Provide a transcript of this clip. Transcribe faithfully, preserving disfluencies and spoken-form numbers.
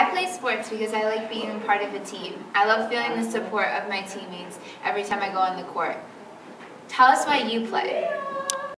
I play sports because I like being a part of a team. I love feeling the support of my teammates every time I go on the court. Tell us why you play.